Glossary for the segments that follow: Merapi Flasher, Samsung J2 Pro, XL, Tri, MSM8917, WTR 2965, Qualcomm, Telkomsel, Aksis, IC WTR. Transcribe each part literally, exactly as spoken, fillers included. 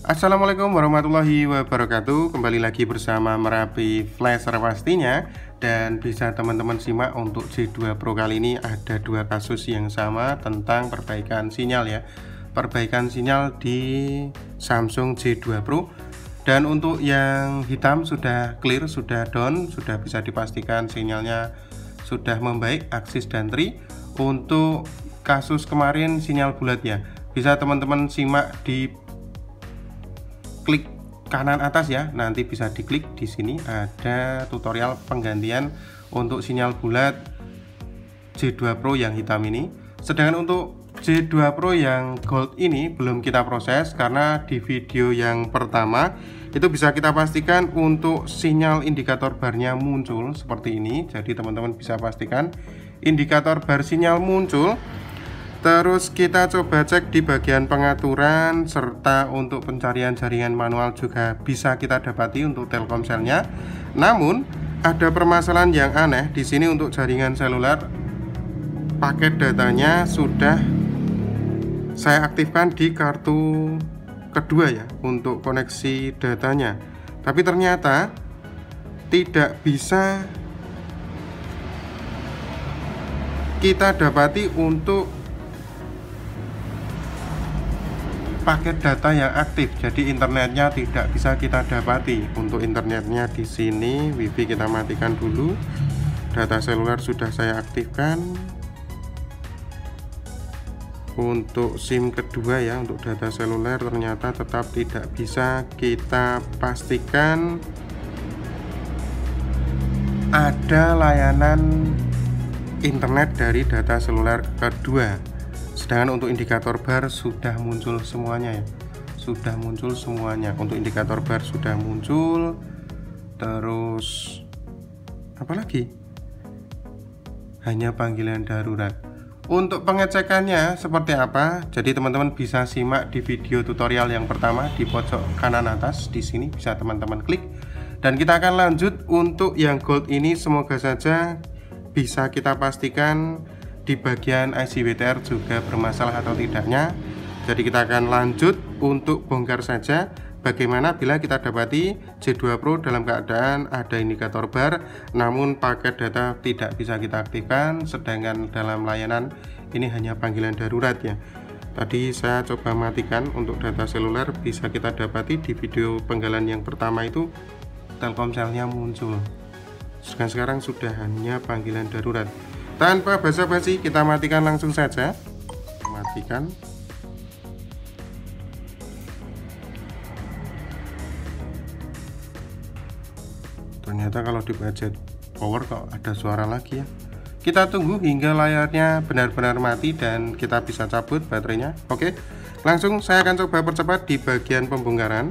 Assalamualaikum warahmatullahi wabarakatuh. Kembali lagi bersama Merapi Flasher pastinya. Dan bisa teman-teman simak untuk J dua Pro kali ini ada dua kasus yang sama tentang perbaikan sinyal ya. Perbaikan sinyal di Samsung J dua Pro. Dan untuk yang hitam sudah clear, sudah down, sudah bisa dipastikan sinyalnya sudah membaik, Aksis dan Tri. Untuk kasus kemarin sinyal bulat ya, bisa teman-teman simak di klik kanan atas ya, nanti bisa diklik di sini ada tutorial penggantian untuk sinyal bulat J dua Pro yang hitam ini. Sedangkan untuk J dua Pro yang gold ini belum kita proses karena di video yang pertama itu bisa kita pastikan untuk sinyal indikator barnya muncul seperti ini. Jadi teman-teman bisa pastikan indikator bar sinyal muncul. Terus kita coba cek di bagian pengaturan serta untuk pencarian jaringan manual juga bisa kita dapati untuk Telkomselnya. Namun ada permasalahan yang aneh di sini untuk jaringan seluler, paket datanya sudah saya aktifkan di kartu kedua ya untuk koneksi datanya, tapi ternyata tidak bisa kita dapati untuk paket data yang aktif. Jadi internetnya tidak bisa kita dapati. Untuk internetnya di sini wifi kita matikan dulu. Data seluler sudah saya aktifkan. Untuk SIM kedua ya, untuk data seluler ternyata tetap tidak bisa kita pastikan ada layanan internet dari data seluler kedua. Sedangkan untuk indikator bar sudah muncul semuanya ya, sudah muncul semuanya. Untuk indikator bar sudah muncul. Terus apalagi? Hanya panggilan darurat. Untuk pengecekannya seperti apa? Jadi teman-teman bisa simak di video tutorial yang pertama di pojok kanan atas di sini, bisa teman-teman klik. Dan kita akan lanjut untuk yang gold ini, semoga saja bisa kita pastikan di bagian I C W T R juga bermasalah atau tidaknya. Jadi kita akan lanjut untuk bongkar saja bagaimana bila kita dapati J dua Pro dalam keadaan ada indikator bar namun paket data tidak bisa kita aktifkan, sedangkan dalam layanan ini hanya panggilan darurat ya. Tadi saya coba matikan untuk data seluler, bisa kita dapati di video penggalan yang pertama itu Telkomselnya muncul. Sekarang, sekarang sudah hanya panggilan darurat. Tanpa basa-basi kita matikan langsung saja. Matikan. Ternyata kalau di budget power kok ada suara lagi ya. Kita tunggu hingga layarnya benar-benar mati dan kita bisa cabut baterainya. Oke, langsung saya akan coba percepat di bagian pembongkaran.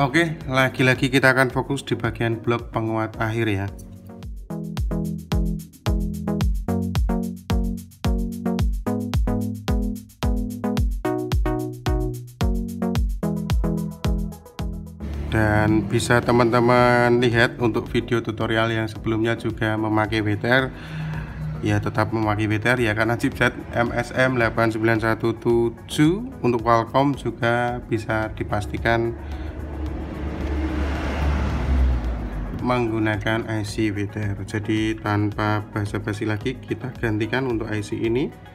Oke, lagi-lagi kita akan fokus di bagian blok penguat akhir ya. Dan bisa teman-teman lihat untuk video tutorial yang sebelumnya juga memakai W T R, ya tetap memakai W T R ya, karena chipset M S M delapan sembilan satu tujuh untuk Qualcomm juga bisa dipastikan menggunakan I C W T R. Jadi tanpa basa-basi lagi, kita gantikan untuk I C ini.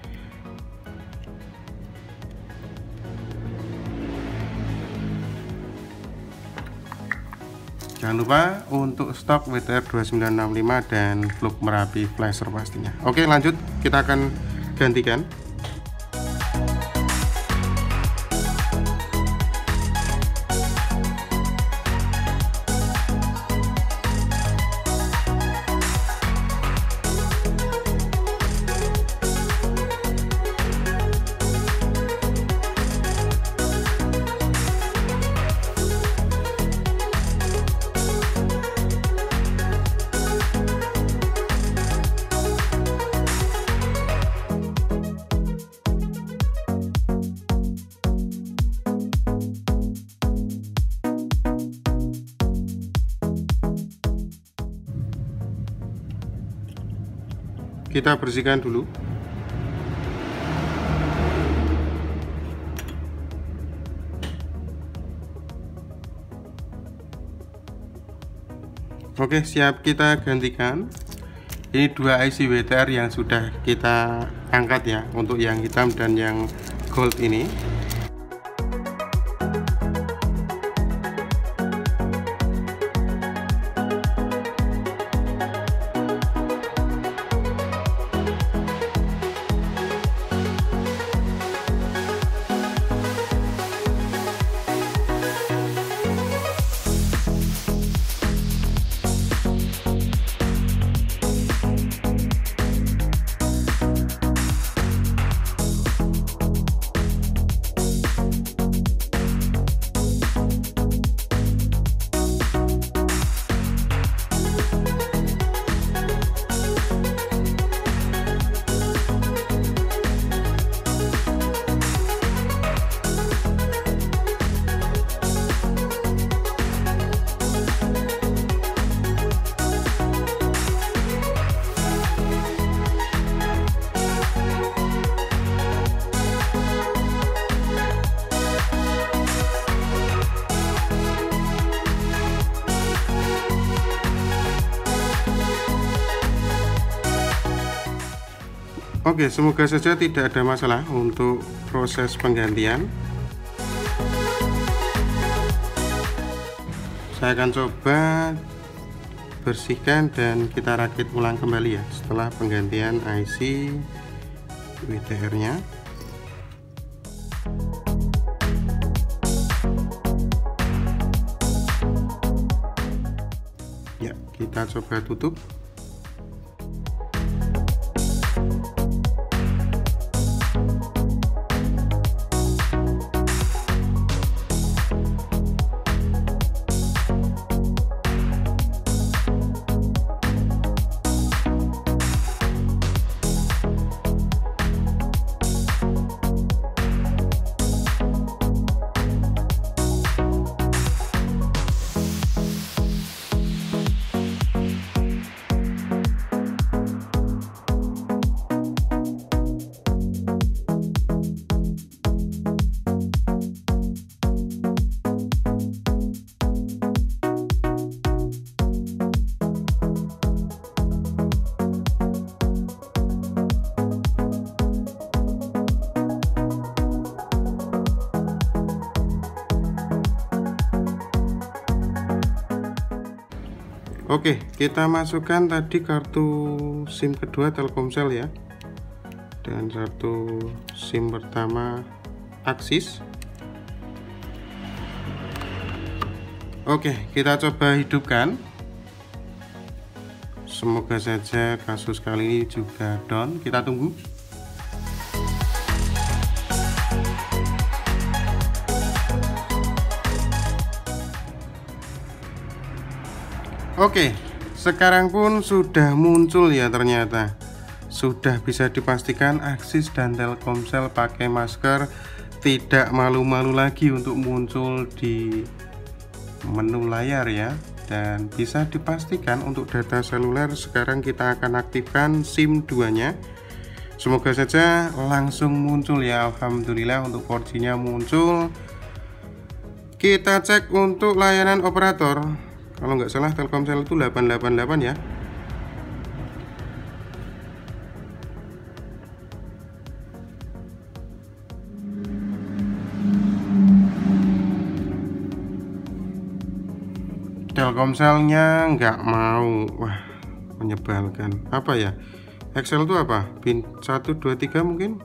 Jangan lupa untuk stok W T R dua sembilan enam lima dan plug Merapi Flasher pastinya. Oke, lanjut kita akan gantikan. Kita bersihkan dulu. Oke, siap kita gantikan. Ini dua I C W T R yang sudah kita angkat ya, untuk yang hitam dan yang gold ini. Oke, semoga saja tidak ada masalah untuk proses penggantian. Saya akan coba bersihkan dan kita rakit ulang kembali ya, setelah penggantian I C W T R-nya. Ya, kita coba tutup. Oke, kita masukkan tadi kartu SIM kedua Telkomsel ya, dan kartu SIM pertama Aksis. Oke, kita coba hidupkan. Semoga saja kasus kali ini juga down. Kita tunggu. Oke, sekarang pun sudah muncul ya, ternyata sudah bisa dipastikan Aksis dan Telkomsel pakai masker tidak malu-malu lagi untuk muncul di menu layar ya, dan bisa dipastikan untuk data seluler sekarang kita akan aktifkan SIM duanya. Semoga saja langsung muncul ya, alhamdulillah untuk empat G nya muncul. Kita cek untuk layanan operator, kalau nggak salah Telkomsel itu delapan delapan delapan ya. Telkomselnya nggak mau, wah menyebalkan. Apa ya, X L itu apa, bin satu dua tiga mungkin.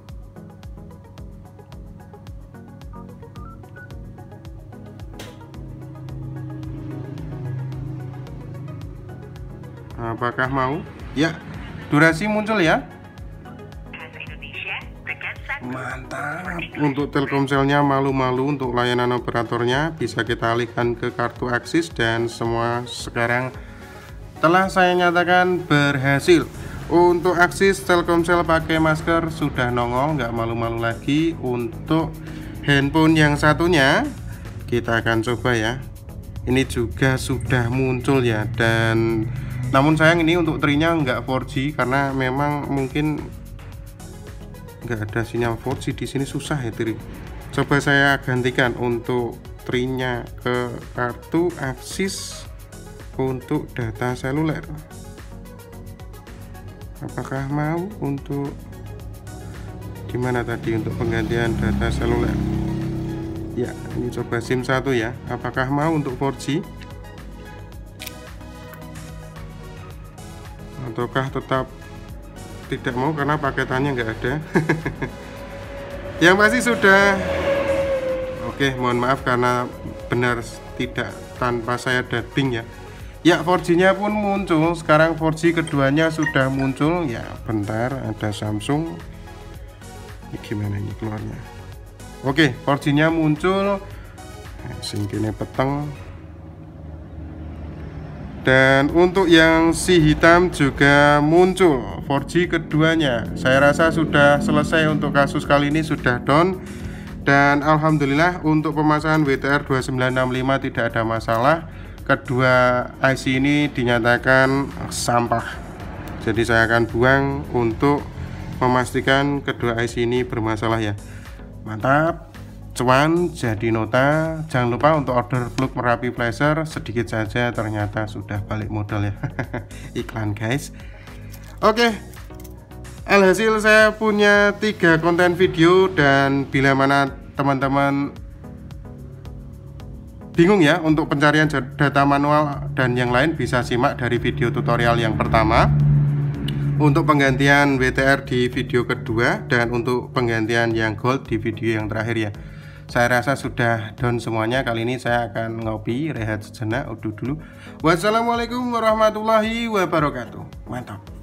Apakah mau ya? Durasi muncul ya, mantap. Untuk Telkomselnya malu-malu untuk layanan operatornya, bisa kita alihkan ke kartu Aksis, dan semua sekarang telah saya nyatakan berhasil. Untuk Aksis, Telkomsel pakai masker sudah nongol, nggak malu-malu lagi. Untuk handphone yang satunya kita akan coba ya, ini juga sudah muncul ya, dan namun sayang ini untuk Tri-nya nggak empat G karena memang mungkin nggak ada sinyal empat G di sini, susah ya Tri. Coba saya gantikan untuk Tri-nya ke kartu Aksis untuk data seluler. Apakah mau untuk gimana tadi untuk penggantian data seluler? Ya, ini coba SIM satu ya. Apakah mau untuk empat G? Ataukah tetap tidak mau karena paketannya nggak ada. Yang pasti sudah oke, mohon maaf karena benar tidak tanpa saya dubbing ya. Ya, empat G nya pun muncul sekarang, empat G keduanya sudah muncul ya. Bentar, ada Samsung ini gimana ini keluarnya. Oke, empat G nya muncul singkine peteng. Dan untuk yang si hitam juga muncul empat G keduanya. Saya rasa sudah selesai untuk kasus kali ini, sudah down. Dan alhamdulillah untuk pemasangan W T R dua sembilan enam lima tidak ada masalah. Kedua I C ini dinyatakan sampah, jadi saya akan buang untuk memastikan kedua I C ini bermasalah ya. Mantap, cuan jadi nota. Jangan lupa untuk order plug Merapi Flasher, sedikit saja ternyata sudah balik modal ya. Iklan guys. Oke, alhasil saya punya tiga konten video, dan bila mana teman-teman bingung ya untuk pencarian data manual dan yang lain, bisa simak dari video tutorial yang pertama untuk penggantian W T R di video kedua, dan untuk penggantian yang gold di video yang terakhir ya. Saya rasa sudah down semuanya. Kali ini saya akan ngopi, rehat sejenak, udah dulu. Wassalamualaikum warahmatullahi wabarakatuh. Mantap.